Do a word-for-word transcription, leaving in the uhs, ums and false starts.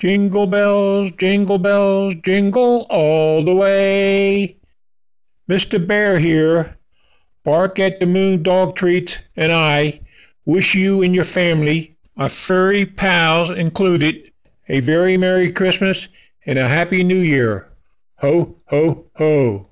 Jingle bells, jingle bells, jingle all the way. Mister Bear here, Bark at the Moon Dog Treats, and I wish you and your family, my furry pals included, a very Merry Christmas and a Happy New Year. Ho, ho, ho.